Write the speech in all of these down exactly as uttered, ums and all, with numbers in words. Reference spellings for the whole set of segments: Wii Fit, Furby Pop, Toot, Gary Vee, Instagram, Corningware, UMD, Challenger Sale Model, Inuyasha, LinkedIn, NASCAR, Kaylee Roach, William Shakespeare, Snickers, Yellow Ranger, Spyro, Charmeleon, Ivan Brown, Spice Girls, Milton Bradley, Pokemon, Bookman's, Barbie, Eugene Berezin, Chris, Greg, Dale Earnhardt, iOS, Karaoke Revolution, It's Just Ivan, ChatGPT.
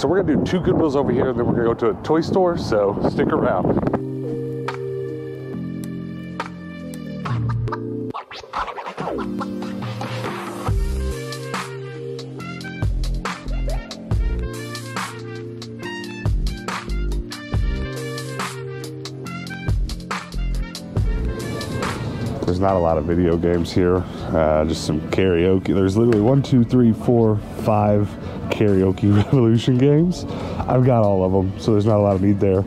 So we're gonna do two Goodwills over here, and then we're gonna go to a toy store, so stick around. There's not a lot of video games here, uh, just some karaoke. There's literally one, two, three, four, five Karaoke Revolution games. I've got all of them, so there's not a lot of need there.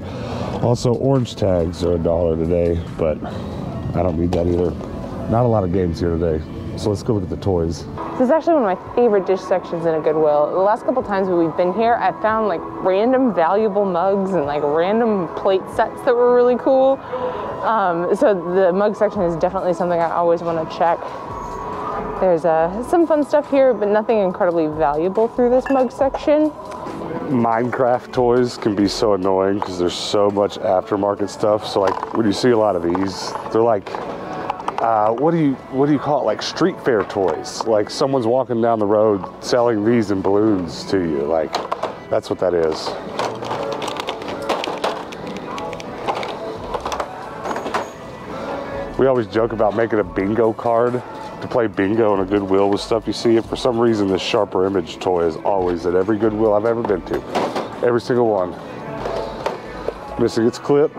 Also, orange tags are a dollar today, but I don't need that either. Not a lot of games here today, so let's go look at the toys. This is actually one of my favorite dish sections in a Goodwill. The last couple times when we've been here, I found like random valuable mugs and like random plate sets that were really cool. Um, so the mug section is definitely something I always want to check. There's uh, some fun stuff here, but nothing incredibly valuable through this mug section. Minecraft toys can be so annoying because there's so much aftermarket stuff. So like when you see a lot of these, they're like, uh, what do you what do you call it? Like street fair toys. Like someone's walking down the road selling these in balloons to you. Like that's what that is. We always joke about making a bingo card to play bingo in a Goodwill with stuff you see. And for some reason, this Sharper Image toy is always at every Goodwill I've ever been to. Every single one. Missing its clip.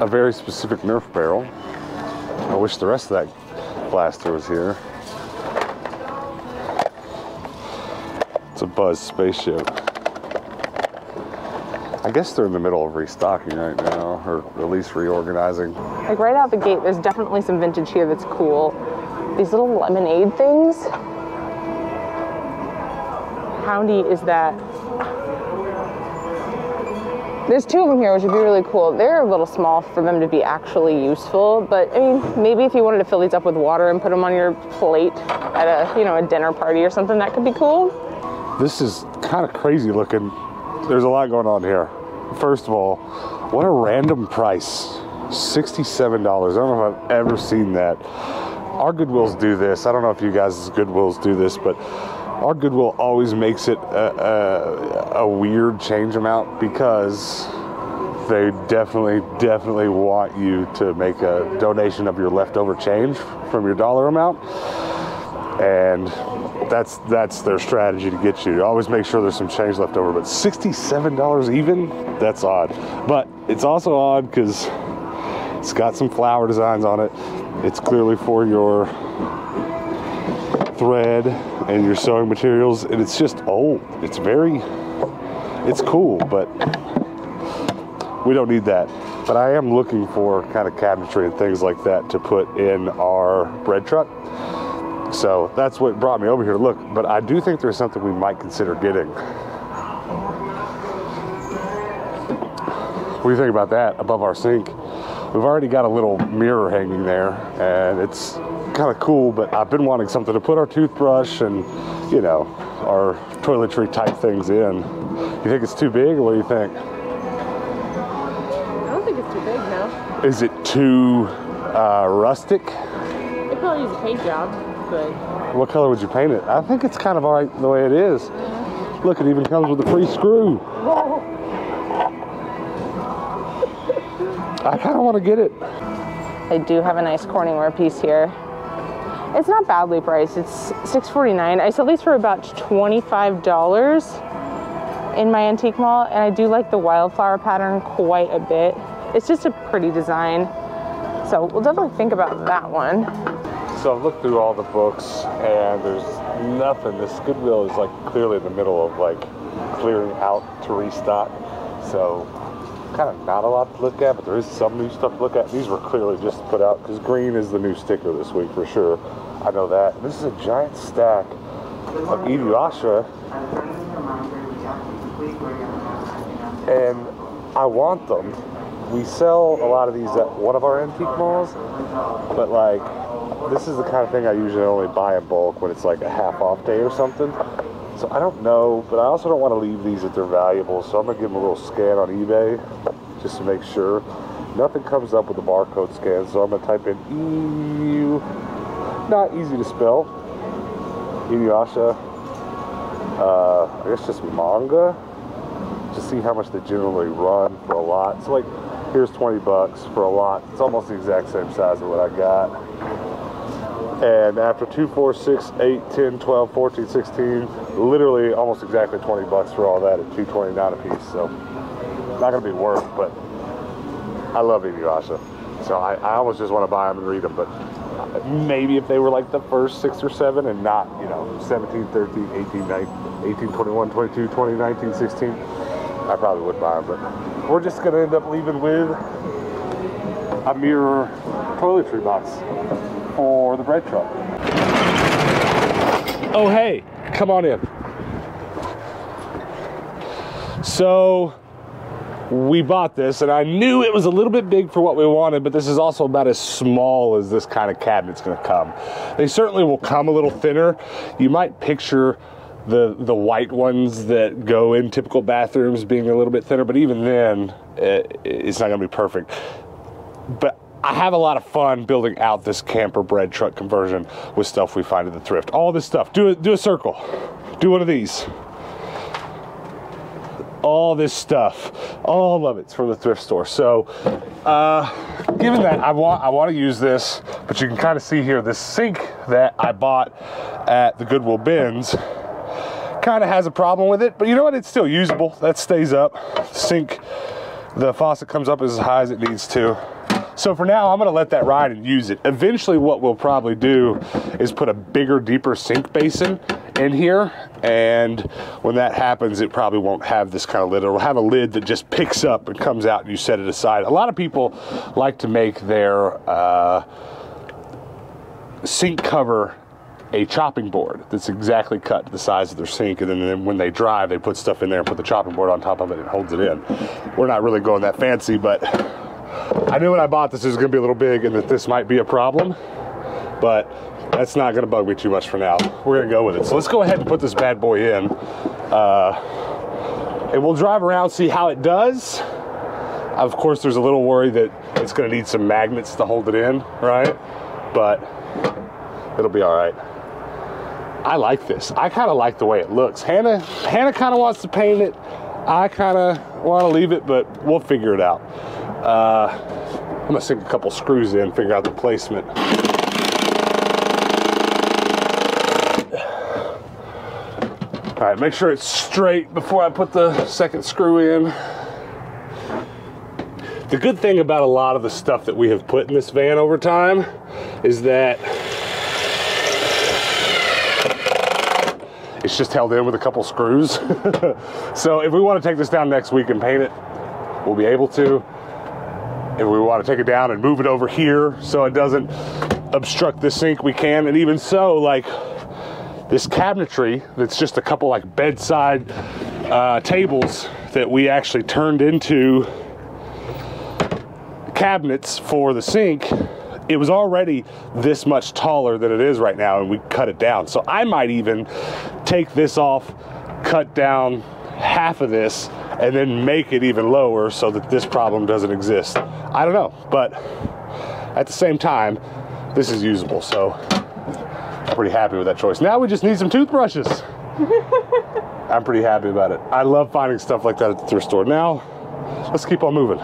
A very specific Nerf barrel. I wish the rest of that blaster was here. It's a Buzz spaceship. I guess they're in the middle of restocking right now, or at least reorganizing. Like right out the gate, there's definitely some vintage here that's cool. These little lemonade things. How neat is that? There's two of them here, which would be really cool. They're a little small for them to be actually useful, but I mean, maybe if you wanted to fill these up with water and put them on your plate at a, you know, a dinner party or something, that could be cool. This is kind of crazy looking. There's a lot going on here. First of all, what a random price, sixty-seven dollars. I don't know if I've ever seen that. Our Goodwills do this. I don't know if you guys' Goodwills do this, but our Goodwill always makes it a, a, a weird change amount because they definitely, definitely want you to make a donation of your leftover change from your dollar amount. And that's that's their strategy to get you. Always make sure there's some change left over. But sixty-seven dollars even? That's odd. But it's also odd because it's got some flower designs on it. It's clearly for your thread and your sewing materials, and it's just old. It's very, it's cool, but we don't need that. But I am looking for kind of cabinetry and things like that to put in our bread truck. So that's what brought me over here to look, but I do think there's something we might consider getting. What do you think about that above our sink? We've already got a little mirror hanging there, and it's kind of cool, but I've been wanting something to put our toothbrush and, you know, our toiletry type things in. You think it's too big, or what do you think? I don't think it's too big, no. Is it too uh, rustic? It probably needs a paint job, but... What color would you paint it? I think it's kind of all right the way it is. Yeah. Look, it even comes with a free screw. Whoa. I kind of want to get it. They do have a nice Corningware piece here. It's not badly priced. It's six forty-nine. I sold these for about twenty-five dollars in my antique mall, and I do like the wildflower pattern quite a bit. It's just a pretty design, so we'll definitely think about that one. So I've looked through all the books, and there's nothing. This Goodwill is like clearly in the middle of like clearing out to restock, so kind of not a lot to look at, but there is some new stuff to look at. These were clearly just put out because green is the new sticker this week for sure. I know that. This is a giant stack of Inuyasha, and I want them. We sell a lot of these at one of our antique malls, but like this is the kind of thing I usually only buy in bulk when it's like a half off day or something. So I don't know, but I also don't want to leave these if they're valuable, so I'm going to give them a little scan on eBay just to make sure. Nothing comes up with the barcode scan, so I'm going to type in E U, not easy to spell, Inuyasha, uh, I guess just manga, to see how much they generally run for a lot. So like, here's twenty bucks for a lot. It's almost the exact same size as what I got. And after two, four, six, eight, ten, twelve, fourteen, sixteen, literally almost exactly twenty bucks for all that at two twenty-nine a piece. So not gonna be worth, but I love Inuyasha. So I, I almost just wanna buy them and read them, but maybe if they were like the first six or seven and not, you know, seventeen, thirteen, eighteen, nineteen, eighteen, twenty-one, twenty-two, twenty, nineteen, sixteen, I probably would buy them, but we're just going to end up leaving with a mirror toiletry box for the bread truck. Oh, hey, come on in. So we bought this, and I knew it was a little bit big for what we wanted, but this is also about as small as this kind of cabinet's going to come. They certainly will come a little thinner. You might picture the the white ones that go in typical bathrooms being a little bit thinner, but even then it, it's not gonna be perfect. But I have a lot of fun building out this camper bread truck conversion with stuff we find at the thrift. All this stuff, do a, do a circle, do one of these. All this stuff, all of it's from the thrift store. So uh, given that, I want I want to use this, but you can kind of see here, this sink that I bought at the Goodwill bins kind of has a problem with it, but you know what, it's still usable. That stays up. Sink, the faucet comes up as high as it needs to. So for now, I'm gonna let that ride and use it. Eventually what we'll probably do is put a bigger, deeper sink basin in here, and when that happens, it probably won't have this kind of lid. It'll have a lid that just picks up and comes out and you set it aside. A lot of people like to make their uh, sink cover a chopping board that's exactly cut to the size of their sink, and then, then when they drive, they put stuff in there and put the chopping board on top of it and holds it in. We're not really going that fancy, but I knew when I bought this it was gonna be a little big and that this might be a problem, but that's not gonna bug me too much for now. We're gonna go with it. So let's go ahead and put this bad boy in, uh, and we'll drive around, see how it does. Of course, there's a little worry that it's gonna need some magnets to hold it in, right? But it'll be all right. I like this. I kind of like the way it looks. Hannah, Hannah kind of wants to paint it. I kind of want to leave it, but we'll figure it out. Uh, I'm gonna sink a couple screws in, figure out the placement. All right, make sure it's straight before I put the second screw in. The good thing about a lot of the stuff that we have put in this van over time is that it's just held in with a couple screws. So if we want to take this down next week and paint it, we'll be able to. If we want to take it down and move it over here so it doesn't obstruct the sink, we can. And even so, like this cabinetry that's just a couple like bedside uh, tables that we actually turned into cabinets for the sink, it was already this much taller than it is right now, and we cut it down. So I might even take this off, cut down half of this, and then make it even lower so that this problem doesn't exist. I don't know, but at the same time, this is usable, so I'm pretty happy with that choice. Now we just need some toothbrushes. I'm pretty happy about it. I love finding stuff like that at the thrift store. Now, let's keep on moving.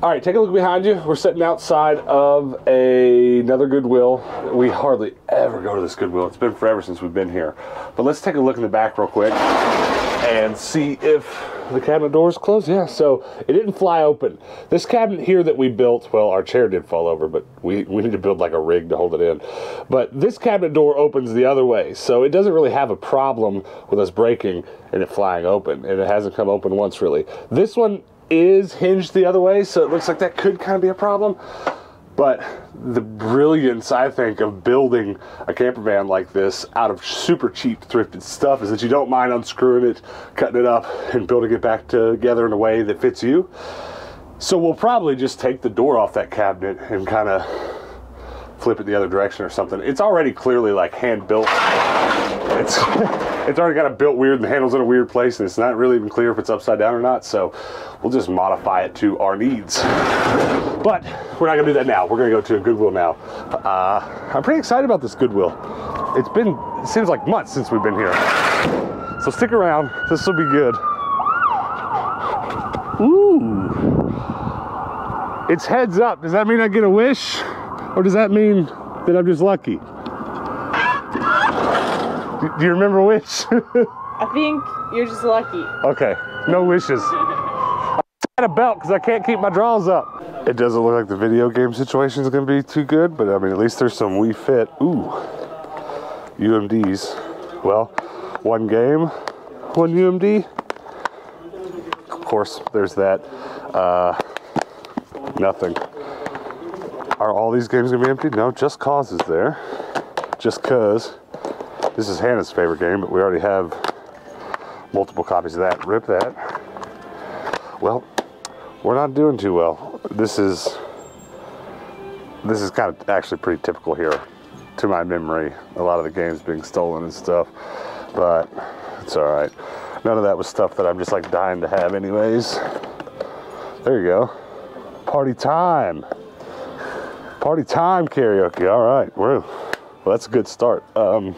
All right, take a look behind you. We're sitting outside of a, another Goodwill. We hardly ever go to this Goodwill. It's been forever since we've been here. But let's take a look in the back real quick and see if the cabinet door is closed. Yeah, so it didn't fly open. This cabinet here that we built, well, our chair did fall over, but we, we need to build like a rig to hold it in. But this cabinet door opens the other way, so it doesn't really have a problem with us breaking and it flying open, and it hasn't come open once really. This one is hinged the other way, so it looks like that could kind of be a problem. But the brilliance, I think, of building a camper van like this out of super cheap thrifted stuff is that you don't mind unscrewing it, cutting it up, and building it back together in a way that fits you. So we'll probably just take the door off that cabinet and kind of flip it the other direction or something. It's already clearly like hand built. It's it's already got a built weird, and the handle's in a weird place, and it's not really even clear if it's upside down or not. So we'll just modify it to our needs. But we're not gonna do that now. We're gonna go to a Goodwill now. Uh, I'm pretty excited about this Goodwill. It's been, it seems like months since we've been here. So stick around, this will be good. Ooh, it's heads up. Does that mean I get a wish? Or does that mean that I'm just lucky? Do you remember which? I think you're just lucky. Okay, no wishes. I had a belt because I can't keep my draws up. It doesn't look like the video game situation is going to be too good, but I mean, at least there's some Wii Fit. Ooh, U M Ds. Well, one game, one U M D. Of course, there's that. Uh, nothing. Are all these games gonna be empty? No, Just Cause is there. Just Cause. This is Hannah's favorite game, but we already have multiple copies of that. Rip that. Well, we're not doing too well. This is, this is kind of actually pretty typical here, to my memory. A lot of the games being stolen and stuff, but it's all right. None of that was stuff that I'm just like dying to have anyways. There you go. Party time. Party time karaoke. All right, well, that's a good start. Um,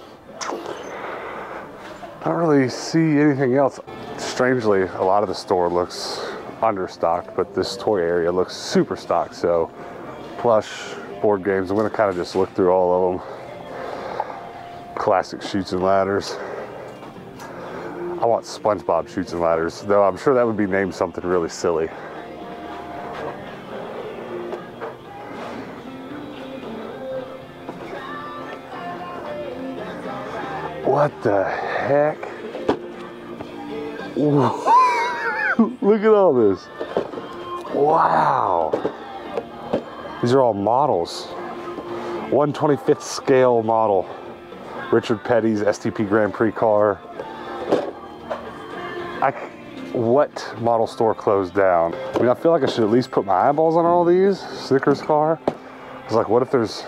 I don't really see anything else. Strangely, a lot of the store looks understocked, but this toy area looks super stocked. So, plush, board games. I'm gonna kind of just look through all of them. Classic Chutes and Ladders. I want SpongeBob Chutes and Ladders, though I'm sure that would be named something really silly. What the heck? Look at all this. Wow. These are all models. one twenty-fifth scale model. Richard Petty's S T P Grand Prix car. I, what model store closed down? I mean, I feel like I should at least put my eyeballs on all these. Snickers car. I was like, what if there's...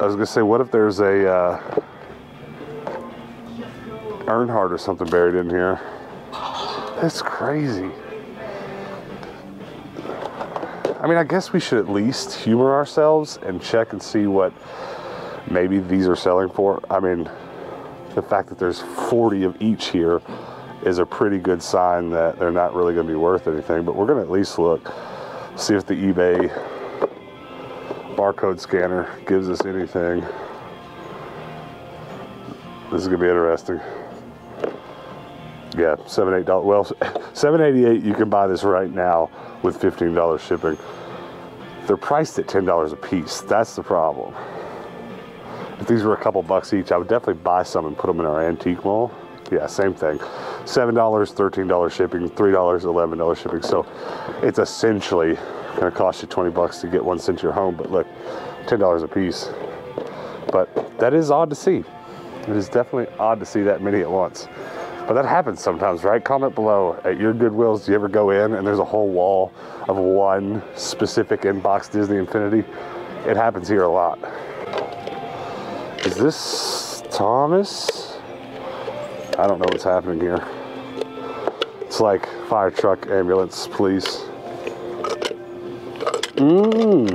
I was gonna say, what if there's a uh, Earnhardt or something buried in here? That's crazy. I mean, I guess we should at least humor ourselves and check and see what maybe these are selling for. I mean, the fact that there's forty of each here is a pretty good sign that they're not really gonna be worth anything, but we're gonna at least look, see if the eBay barcode scanner gives us anything. This is gonna be interesting. Yeah, seven, eight dollars. Well, seven eighty-eight. You can buy this right now with fifteen dollars shipping. They're priced at ten dollars a piece. That's the problem. If these were a couple bucks each, I would definitely buy some and put them in our antique mall. Yeah, same thing. Seven dollars, thirteen dollars shipping, three dollars, eleven dollars shipping. So it's essentially gonna cost you twenty bucks to get one sent to your home, but look, ten dollars a piece. But that is odd to see. It is definitely odd to see that many at once. But that happens sometimes, right? Comment below, at your Goodwills, do you ever go in and there's a whole wall of one specific inbox Disney Infinity? It happens here a lot. Is this Thomas? I don't know what's happening here. It's like fire truck, ambulance, police. Mmm.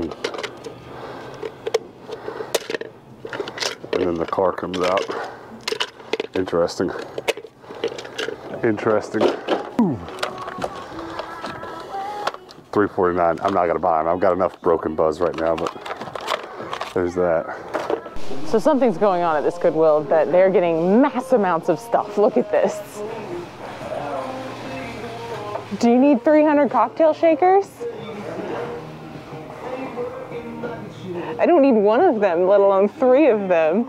And then the car comes out. Interesting. Interesting. Ooh. three forty-nine. I'm not gonna buy them. I've got enough broken Buzz right now, but there's that. So something's going on at this Goodwill that they're getting mass amounts of stuff. Look at this. Do you need three hundred cocktail shakers? I don't need one of them, let alone three of them.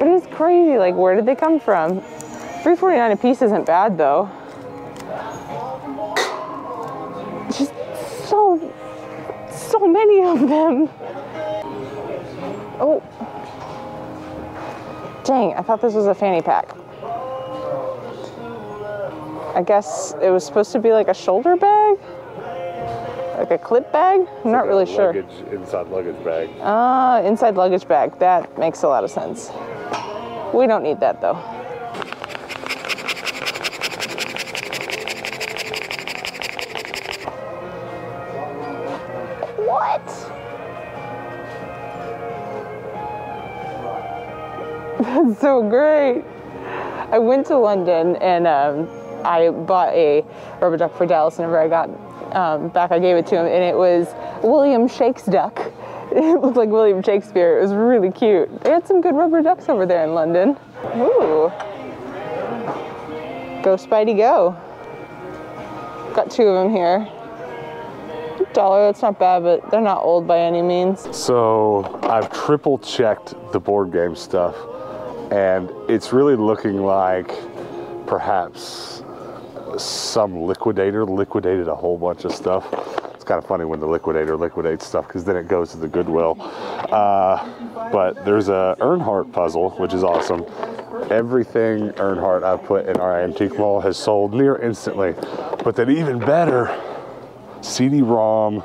But it's crazy, like, where did they come from? three forty-nine a piece isn't bad, though. Just so, so many of them. Oh. Dang, I thought this was a fanny pack. I guess it was supposed to be like a shoulder bag? like a clip bag? I'm it's not like really sure. Luggage, inside luggage bag. Ah, uh, inside luggage bag. That makes a lot of sense. We don't need that though. That's so great. I went to London and um, I bought a rubber duck for Dallas. Whenever I got um, back, I gave it to him, and it was William Shakespeare's duck. It looked like William Shakespeare. It was really cute. They had some good rubber ducks over there in London. Ooh. Go Spidey, go. Got two of them here. Dollar, that's not bad, but they're not old by any means. So I've triple checked the board game stuff, and it's really looking like perhaps some liquidator liquidated a whole bunch of stuff. It's kind of funny when the liquidator liquidates stuff because then it goes to the Goodwill. Uh, but there's a Earnhardt puzzle, which is awesome. Everything Earnhardt I've put in our antique mall has sold near instantly. But then even better, C D ROM.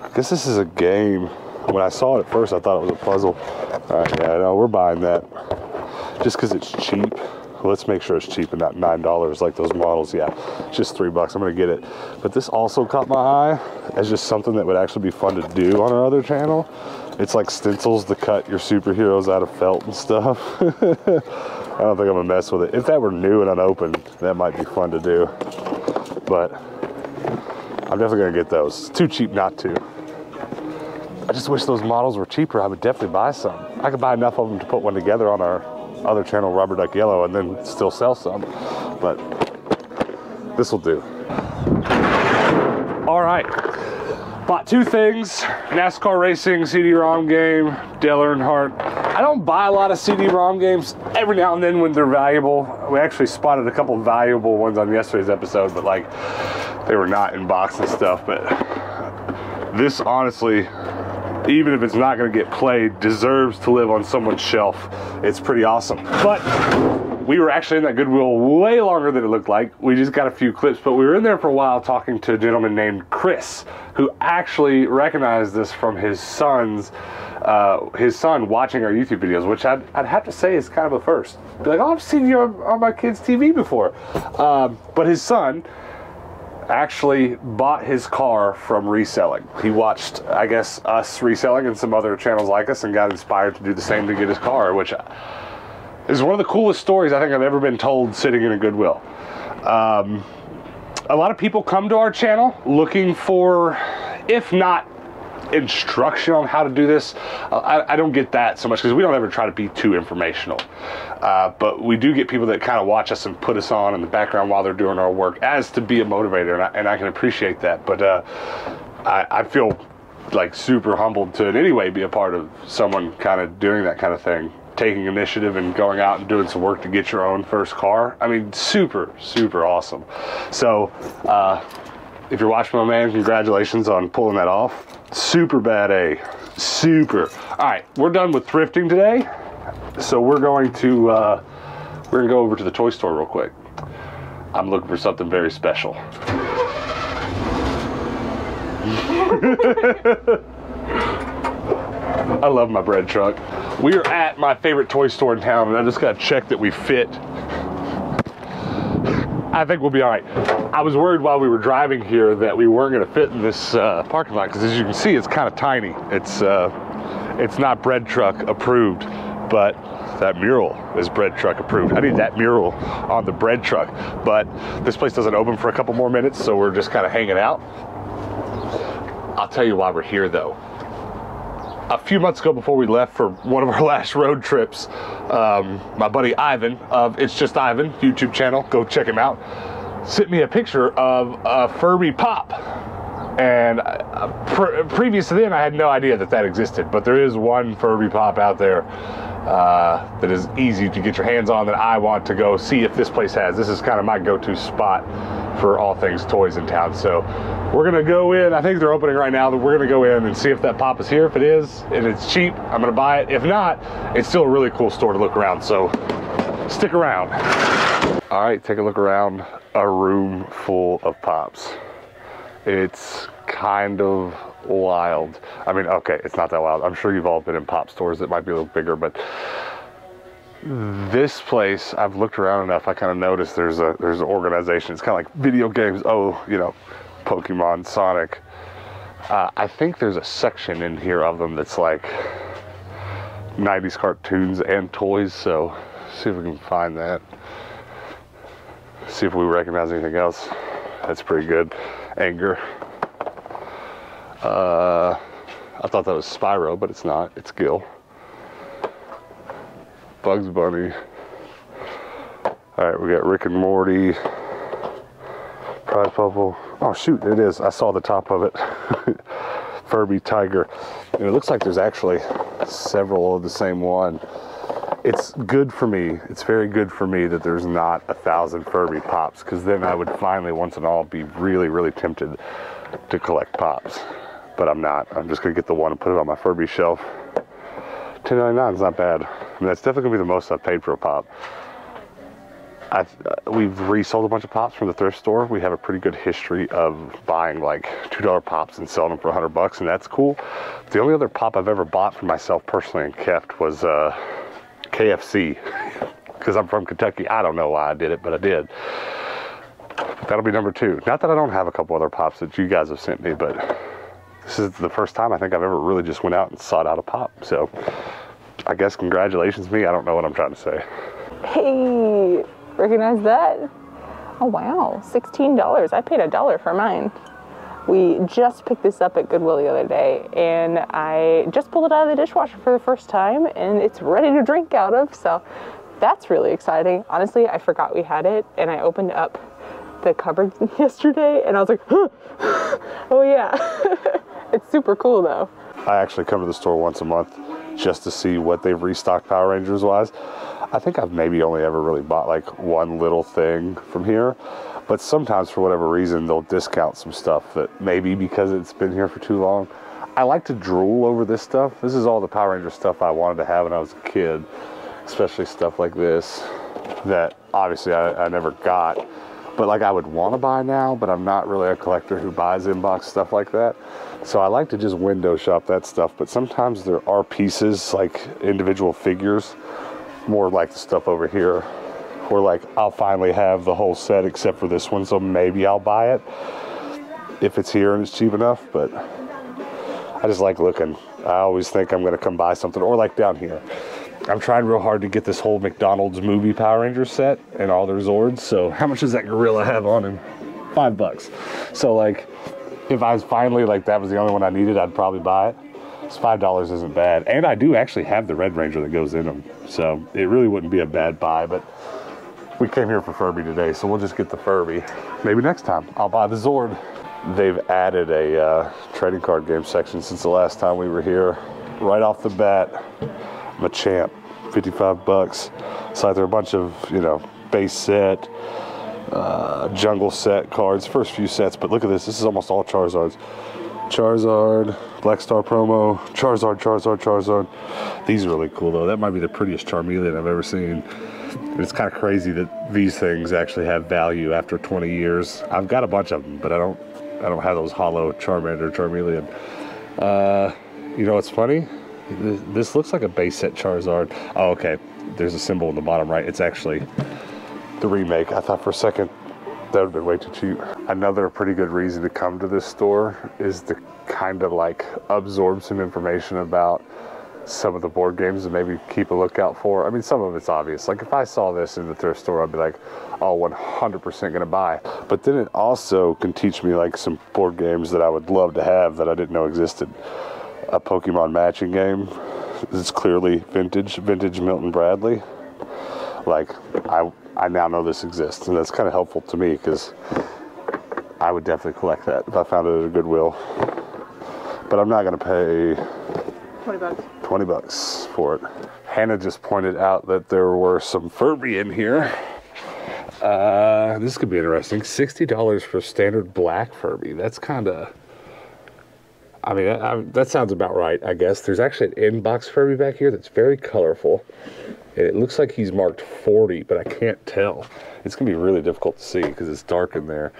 I guess this is a game. When I saw it at first, I thought it was a puzzle. All right, yeah, no, we're buying that. Just because it's cheap. Let's make sure it's cheap and not nine dollars like those models. Yeah, just three bucks. I'm going to get it. But this also caught my eye as just something that would actually be fun to do on our other channel. It's like stencils to cut your superheroes out of felt and stuff. I don't think I'm going to mess with it. If that were new and unopened, that might be fun to do. But I'm definitely going to get those. It's too cheap not to. I just wish those models were cheaper. I would definitely buy some. I could buy enough of them to put one together on our other channel, Rubber Duck Yellow, and then still sell some, but this will do. All right, bought two things, NASCAR racing, C D ROM game, Dale Earnhardt. I don't buy a lot of C D ROM games, every now and then when they're valuable. We actually spotted a couple valuable ones on yesterday's episode, but like they were not in box and stuff. But this, honestly, even if it's not going to get played, deserves to live on someone's shelf. It's pretty awesome. But we were actually in that Goodwill way longer than it looked like. We just got a few clips, but we were in there for a while talking to a gentleman named Chris, who actually recognized this from his son's, uh, his son watching our YouTube videos, which I'd, I'd have to say is kind of a first. Be like, oh, I've seen you on, on my kid's T V before. Um, but his son actually bought his car from reselling. He watched, I guess, us reselling and some other channels like us and got inspired to do the same to get his car, which is one of the coolest stories I think I've ever been told sitting in a Goodwill. Um, a lot of people come to our channel looking for, if not instruction on how to do this, I, I don't get that so much because we don't ever try to be too informational, uh, but we do get people that kind of watch us and put us on in the background while they're doing our work as to be a motivator, and I, and I can appreciate that, but uh, I, I feel like super humbled to in any way be a part of someone kind of doing that kind of thing, taking initiative and going out and doing some work to get your own first car. I mean, super super awesome. So uh, if you're watching, my man, congratulations on pulling that off. Super bad A, super. All right, we're done with thrifting today. So we're going to, uh, we're gonna go over to the toy store real quick. I'm looking for something very special. I love my bread truck. We are at my favorite toy store in town, and I just gotta check that we fit. I think we'll be all right. I was worried while we were driving here that we weren't going to fit in this uh, parking lot because, as you can see, it's kind of tiny. It's uh, it's not bread truck approved, but that mural is bread truck approved. I need that mural on the bread truck. But this place doesn't open for a couple more minutes, so we're just kind of hanging out. I'll tell you why we're here, though. A few months ago, before we left for one of our last road trips, um, my buddy Ivan of It's Just Ivan YouTube channel, go check him out, sent me a picture of a Furby Pop. And pre previous to then, I had no idea that that existed, but there is one Furby Pop out there uh, that is easy to get your hands on that I want to go see if this place has. This is kind of my go-to spot for all things toys in town. So we're gonna go in, I think they're opening right now, that we're gonna go in and see if that Pop is here. If it is, and it's cheap, I'm gonna buy it. If not, it's still a really cool store to look around, so stick around. All right, take a look around a room full of Pops. It's kind of wild. I mean, okay, it's not that wild. I'm sure you've all been in pop stores that might be a little bigger, but this place, I've looked around enough, I kind of noticed there's a there's an organization. It's kind of like video games. Oh, you know, Pokemon, Sonic. Uh, I think there's a section in here of them that's like nineties cartoons and toys. So see if we can find that. See if we recognize anything else. That's pretty good. Anger. Uh, I thought that was Spyro, but it's not. It's Gil. Bugs Bunny. All right, we got Rick and Morty. Prize Puzzle. Oh shoot, it is. I saw the top of it. Furby Tiger. And it looks like there's actually several of the same one. It's good for me. It's very good for me that there's not a thousand Furby Pops, because then I would finally, once and all, be really, really tempted to collect Pops. But I'm not. I'm just going to get the one and put it on my Furby shelf. ten ninety-nine is not bad. I mean, that's definitely going to be the most I've paid for a Pop. I've, uh, we've resold a bunch of Pops from the thrift store. We have a pretty good history of buying like two dollar Pops and selling them for a hundred bucks, and that's cool. The only other Pop I've ever bought for myself personally and kept was... Uh, K F C, because I'm from Kentucky. I don't know why I did it, but I did. But that'll be number two. Not that I don't have a couple other Pops that you guys have sent me, but this is the first time I think I've ever really just went out and sought out a Pop. So I guess congratulations me. I don't know what I'm trying to say. Hey, recognize that? Oh, wow, sixteen dollars. I paid a dollar for mine. We just picked this up at Goodwill the other day, and I just pulled it out of the dishwasher for the first time, and it's ready to drink out of, so that's really exciting. Honestly, I forgot we had it, and I opened up the cupboard yesterday, and I was like, huh! Oh yeah. It's super cool, though. I actually come to the store once a month just to see what they've restocked Power Rangers-wise. I think I've maybe only ever really bought like one little thing from here. But sometimes, for whatever reason, they'll discount some stuff that maybe because it's been here for too long. I like to drool over this stuff. This is all the Power Ranger stuff I wanted to have when I was a kid, especially stuff like this that obviously I, I never got. But like I would want to buy now, but I'm not really a collector who buys in-box stuff like that. So I like to just window shop that stuff. But sometimes there are pieces, like individual figures, more like the stuff over here, or like I'll finally have the whole set except for this one, so maybe I'll buy it if it's here and it's cheap enough. But I just like looking. I always think I'm gonna come buy something. Or like down here, I'm trying real hard to get this whole McDonald's movie Power Rangers set and all their Zords. So how much does that gorilla have on him? Five bucks. So like if I was finally like that was the only one I needed, I'd probably buy it. Five dollars isn't bad, and I do actually have the Red Ranger that goes in them, so it really wouldn't be a bad buy. But we came here for Furby today, so we'll just get the Furby. Maybe next time I'll buy the Zord. They've added a uh, trading card game section since the last time we were here. Right off the bat, Machamp, fifty-five bucks. It's like they're a bunch of, you know, base set, uh, jungle set cards, first few sets. But look at this, this is almost all Charizards. Charizard, Black Star promo, Charizard, Charizard, Charizard. These are really cool though. That might be the prettiest Charmeleon I've ever seen. It's kind of crazy that these things actually have value after twenty years. I've got a bunch of them, but I don't I don't have those hollow Charmander, Charmeleon. Uh, you know what's funny? This looks like a base set Charizard. Oh, okay. There's a symbol in the bottom right. It's actually the remake. I thought for a second that would have been way too cheap. Another pretty good reason to come to this store is to kind of like absorb some information about some of the board games and maybe keep a lookout for. I mean, some of it's obvious. Like if I saw this in the thrift store, I'd be like, oh, one hundred percent gonna buy. But then it also can teach me like some board games that I would love to have that I didn't know existed. A Pokemon matching game. It's clearly vintage, vintage Milton Bradley. Like I, I now know this exists, and that's kind of helpful to me because I would definitely collect that if I found it at a Goodwill. But I'm not gonna pay twenty bucks. twenty bucks for it. Hannah just pointed out that there were some Furby in here. Uh, this could be interesting. sixty dollars for standard black Furby. That's kind of, I mean, I, I, that sounds about right, I guess. There's actually an in-box Furby back here that's very colorful. And it looks like he's marked forty, but I can't tell. It's gonna be really difficult to see because it's dark in there.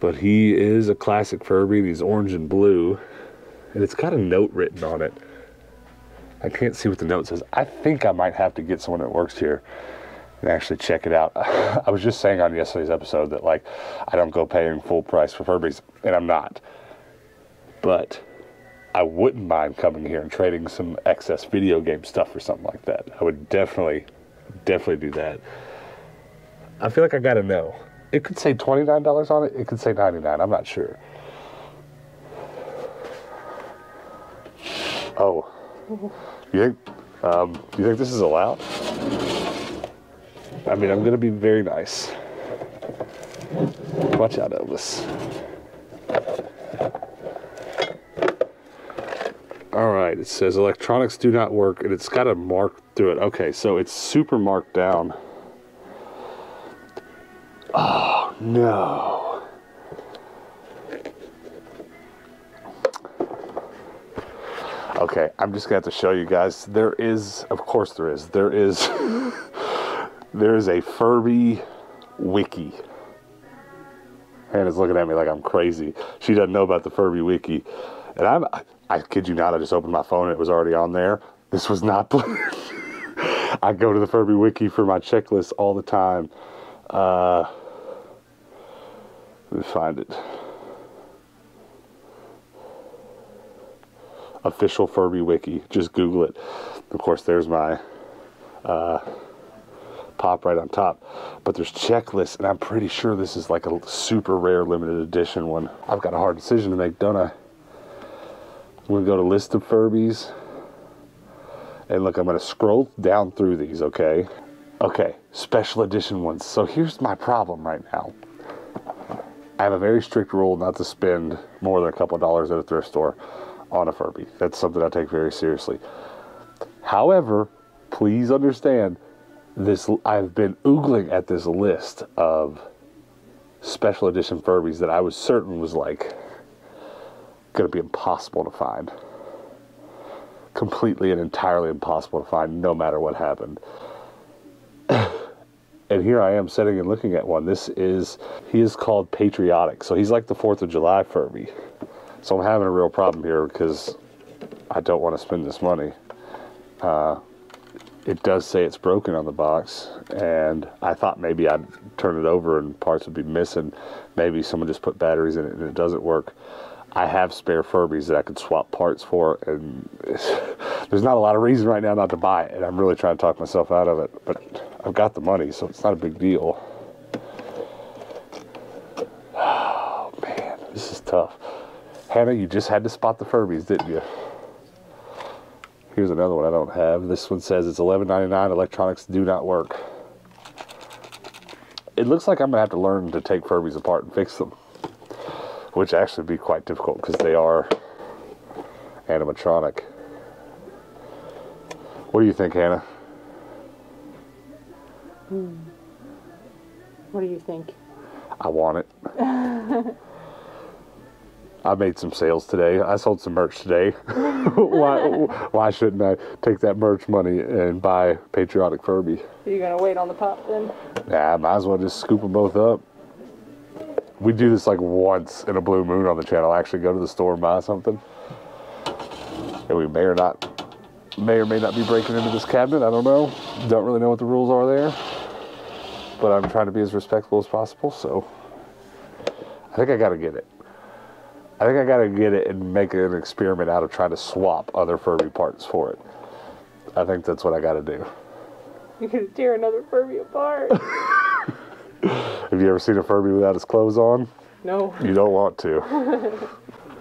But he is a classic Furby. He's orange and blue. And it's got a note written on it. I can't see what the note says. I think I might have to get someone that works here and actually check it out. I was just saying on yesterday's episode that, like, I don't go paying full price for Furbies, and I'm not. But I wouldn't mind coming here and trading some excess video game stuff or something like that. I would definitely, definitely do that. I feel like I gotta know. It could say twenty-nine dollars on it. It could say ninety-nine dollars. I'm not sure. Oh. You think, um, you think this is allowed? I mean, I'm going to be very nice. Watch out, Elvis. All right, it says electronics do not work, and it's got a mark through it. Okay, so it's super marked down. Oh, no. Okay, I'm just going to have to show you guys. There is, of course there is, there is, there is a Furby Wiki. Hannah's looking at me like I'm crazy. She doesn't know about the Furby Wiki. And I'm, I, I kid you not, I just opened my phone and it was already on there. This was not planned. I go to the Furby Wiki for my checklist all the time. Uh, let me find it. Official Furby Wiki. Just Google it. Of course, there's my uh, pop right on top. But there's checklists, and I'm pretty sure this is like a super rare limited edition one. I've got a hard decision to make, don't I? I'm going to go to list of Furbies. And look, I'm going to scroll down through these, okay? Okay, special edition ones. So here's my problem right now. I have a very strict rule not to spend more than a couple of dollars at a thrift store on a Furby. That's something I take very seriously. However, please understand this, I've been oogling at this list of special edition Furbies that I was certain was like gonna be impossible to find. Completely and entirely impossible to find no matter what happened. And here I am sitting and looking at one. This is, he is called Patriotic. So he's like the fourth of July Furby. So I'm having a real problem here because I don't want to spend this money. Uh, it does say it's broken on the box, and I thought maybe I'd turn it over and parts would be missing. Maybe someone just put batteries in it and it doesn't work. I have spare Furbies that I could swap parts for, and there's not a lot of reason right now not to buy it, and I'm really trying to talk myself out of it. But I've got the money, so it's not a big deal. Oh, man, this is tough. Hannah, you just had to spot the Furbies, didn't you? Here's another one I don't have. This one says it's eleven ninety-nine, electronics do not work. It looks like I'm going to have to learn to take Furbies apart and fix them, which actually would be quite difficult because they are animatronic. What do you think, Hannah? Hmm. What do you think? I want it. I made some sales today. I sold some merch today. why, why shouldn't I take that merch money and buy Patriotic Furby? Are you going to wait on the pop then? Nah, I might as well just scoop them both up. We do this like once in a blue moon on the channel. I actually go to the store and buy something. And we may or, not, may or may not be breaking into this cabinet. I don't know. Don't really know what the rules are there. But I'm trying to be as respectful as possible, so I think I got to get it. I think I gotta get it and make an experiment out of trying to swap other Furby parts for it. I think that's what I gotta do. You're gonna tear another Furby apart. Have you ever seen a Furby without his clothes on? No. You don't want to.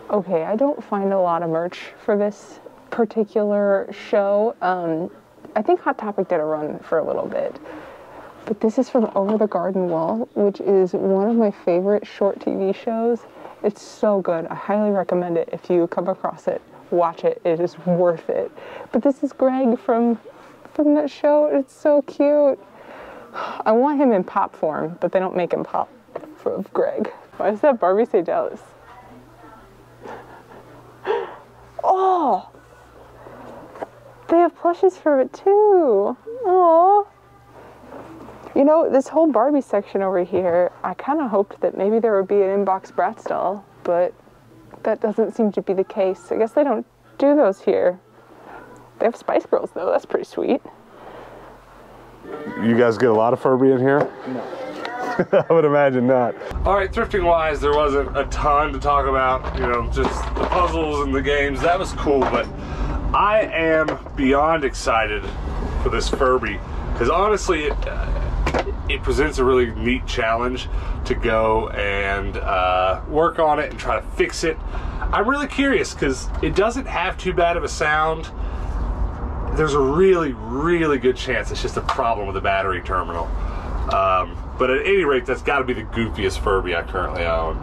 Okay, I don't find a lot of merch for this particular show. Um, I think Hot Topic did a run for a little bit. But this is from Over the Garden Wall, which is one of my favorite short T V shows. It's so good. I highly recommend it. If you come across it, watch it. It is worth it. But this is Greg from from that show. It's so cute. I want him in pop form, but they don't make him pop for Greg. Why does that Barbie say Dallas? Oh! They have plushies for it too. Aww. You know, this whole Barbie section over here, I kind of hoped that maybe there would be an inbox Bratz doll, but that doesn't seem to be the case. I guess they don't do those here. They have Spice Girls, though. That's pretty sweet. You guys get a lot of Furby in here? No. I would imagine not. All right, thrifting-wise, there wasn't a ton to talk about. You know, just the puzzles and the games. That was cool, but I am beyond excited for this Furby because honestly, it, uh, it presents a really neat challenge to go and uh, work on it and try to fix it. I'm really curious because it doesn't have too bad of a sound. There's a really, really good chance it's just a problem with the battery terminal. Um, But at any rate, that's got to be the goofiest Furby I currently own.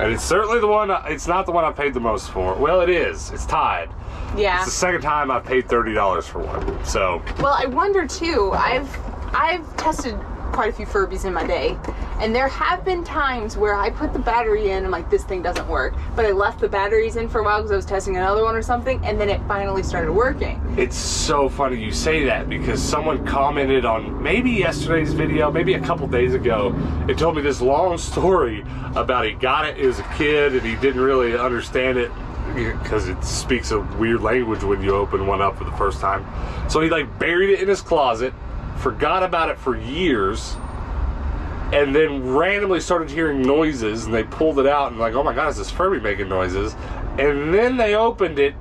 And it's certainly the one, it's not the one I paid the most for. Well, it is. It's tied. Yeah. It's the second time I've paid thirty dollars for one, so. Well, I wonder, too. I've, I've tested quite a few Furbies in my day. And there have been times where I put the battery in and I'm like, this thing doesn't work. But I left the batteries in for a while because I was testing another one or something. And then it finally started working. It's so funny you say that because someone commented on maybe yesterday's video, maybe a couple days ago, and told me this long story about he got it as a kid and he didn't really understand it because it speaks a weird language when you open one up for the first time. So he like buried it in his closet, forgot about it for years, and then randomly started hearing noises and they pulled it out and like, oh my god, is this Furby making noises? And then they opened it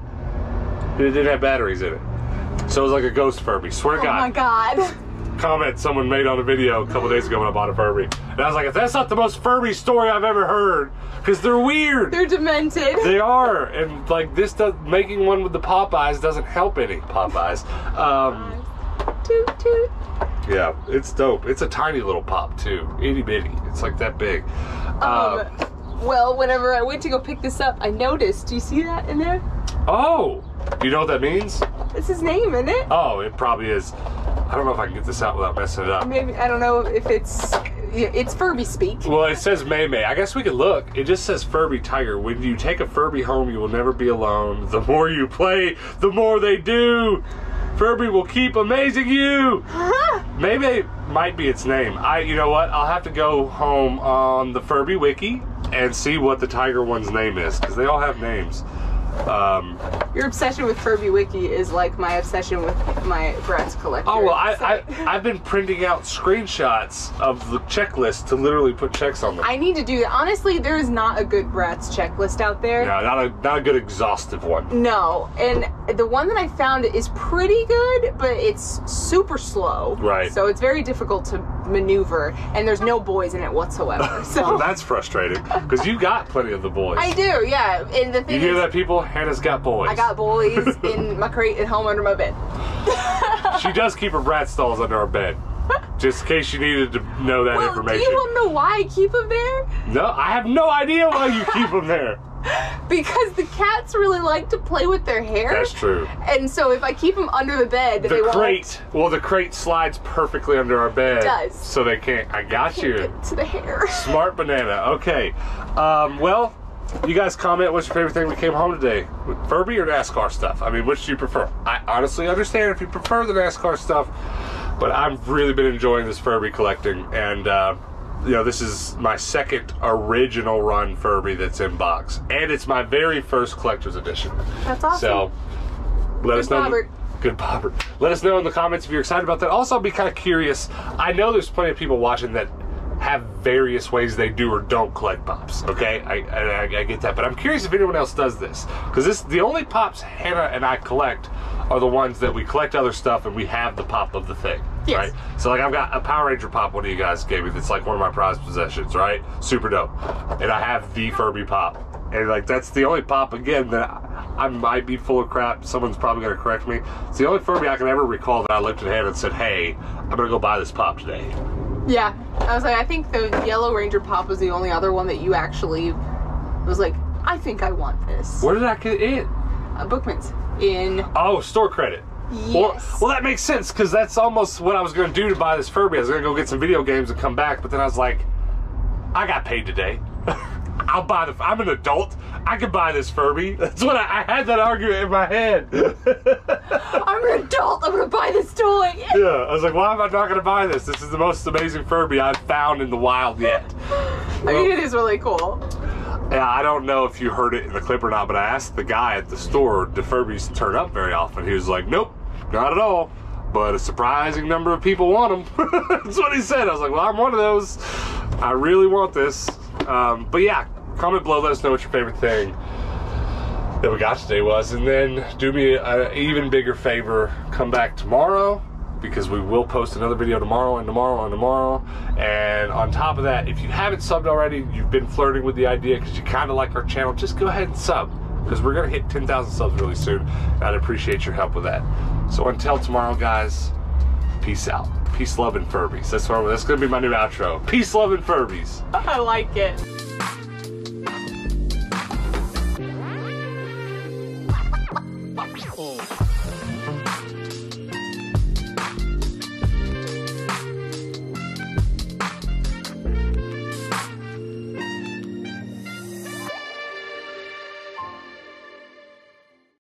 and it didn't have batteries in it. So it was like a ghost Furby, swear to god. Oh my god. Comment someone made on a video a couple days ago when I bought a Furby. And I was like, if that's not the most Furby story I've ever heard, because they're weird. They're demented. They are. And like this, does, making one with the Popeyes doesn't help any. Popeyes. Um, toot toot. Yeah, it's dope. It's a tiny little pop too, itty bitty. It's like that big. Um, um, well, whenever I went to go pick this up, I noticed. Do you see that in there? Oh, you know what that means? It's his name, isn't it? Oh, it probably is. I don't know if I can get this out without messing it up. Maybe I don't know if it's it's Furby speak. Well, it says May May. I guess we could look. It just says Furby Tiger. When you take a Furby home, you will never be alone. The more you play, the more they do. Furby will keep amazing you. Huh? Maybe it might be its name. I, you know what? I'll have to go home on the Furby Wiki and see what the tiger one's name is because they all have names. Um, Your obsession with Furby Wiki is like my obsession with my Bratz collector. Oh well, I, I I've been printing out screenshots of the checklist to literally put checks on them. I need to do that. Honestly, there is not a good Bratz checklist out there. No, not a not a good exhaustive one. No, and the one that I found is pretty good, but it's super slow. Right. So it's very difficult to maneuver, and there's no boys in it whatsoever. So well, that's frustrating because you got plenty of the boys. I do, yeah. And the thing you hear is, that people. Hannah's got boys. I got boys in my crate at home under my bed. She does keep her Bratz dolls under our bed. Just in case you needed to know that well, information. Do you want to know why I keep them there? No, I have no idea why you keep them there. Because the cats really like to play with their hair. That's true. And so if I keep them under the bed, the they won't. The crate. Well, the crate slides perfectly under our bed. It does. So they can't. I got they can't you. Get to the hair. Smart banana. Okay. Um, well. You guys comment what's your favorite thing that came home today? Furby or NASCAR stuff? I mean, which do you prefer? I honestly understand if you prefer the NASCAR stuff, but I've really been enjoying this Furby collecting. And, uh, you know, this is my second original run Furby that's in box. And it's my very first collector's edition. That's awesome. So, let Good us know. Robert. Good Bobber. Let us know in the comments if you're excited about that. Also, I'll be kind of curious. I know there's plenty of people watching that have various ways they do or don't collect pops. Okay, I, I, I get that, but I'm curious if anyone else does this because this the only pops Hannah and I collect are the ones that we collect other stuff and we have the pop of the thing. Yes. Right. So like I've got a Power Ranger pop one of you guys gave me that's like one of my prized possessions, right? Super dope. And I have the Furby pop. And like that's the only pop again that I, I might be full of crap. Someone's probably gonna correct me. It's the only Furby I can ever recall that I looked at Hannah and said, "Hey, I'm gonna go buy this pop today." Yeah, I was like, I think the Yellow Ranger pop was the only other one that you actually was like, I think I want this. Where did I get it? Uh, Bookman's in. Oh, store credit. Yes. Well, well that makes sense because that's almost what I was going to do to buy this Furby. I was going to go get some video games and come back, but then I was like, I got paid today. I'll buy the. I'm an adult. I could buy this Furby. That's what I, I had that argument in my head. I'm an adult, I'm gonna buy this toy. Yeah, I was like, why am I not gonna buy this? This is the most amazing Furby I've found in the wild yet. I well, think it is really cool. Yeah, I don't know if you heard it in the clip or not, but I asked the guy at the store, do Furbies turn up very often? He was like, nope, not at all. But a surprising number of people want them. That's what he said. I was like, well, I'm one of those. I really want this. Um, but yeah, comment below, let us know what your favorite thing that we got today was. And then do me an even bigger favor, come back tomorrow, because we will post another video tomorrow and tomorrow and tomorrow. And on top of that, if you haven't subbed already, you've been flirting with the idea because you kind of like our channel, just go ahead and sub, because we're going to hit ten thousand subs really soon. And I'd appreciate your help with that. So until tomorrow, guys, peace out. Peace, love, and Furbies. That's, that's going to be my new outro. Peace, love, and Furbies. I like it.